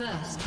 First, no.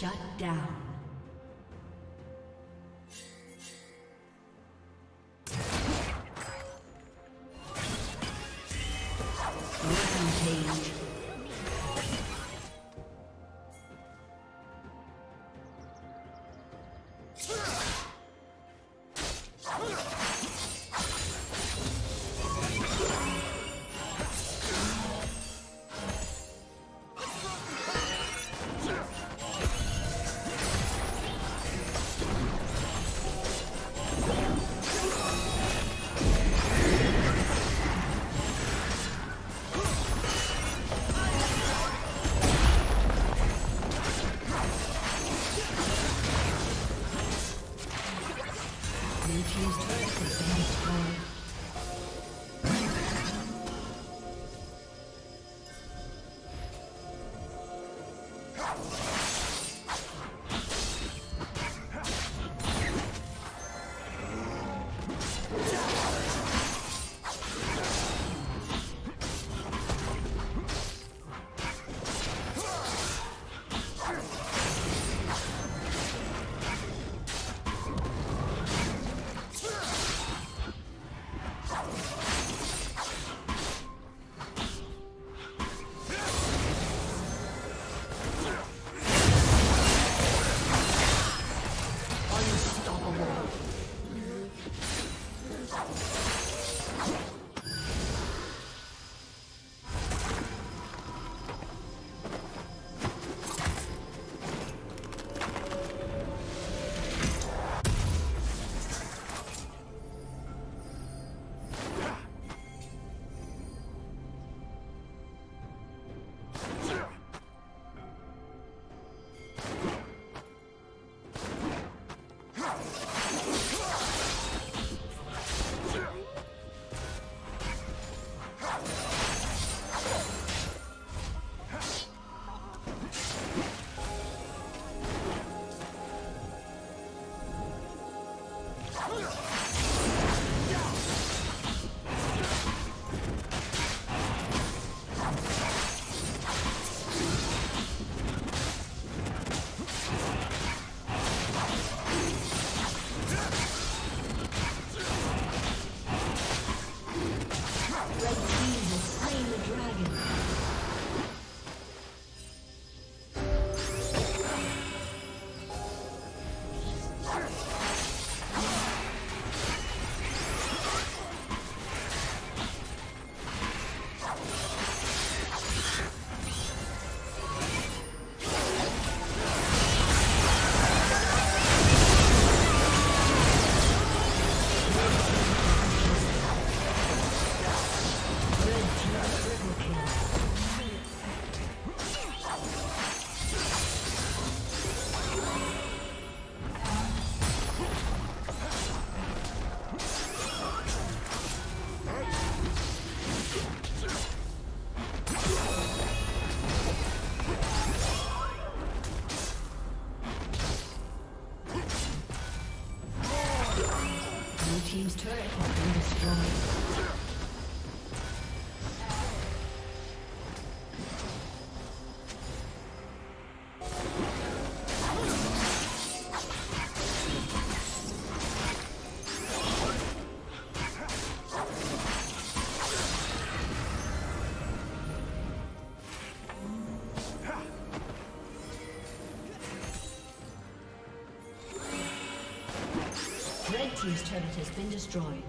Shut down. Team's turret has been destroyed.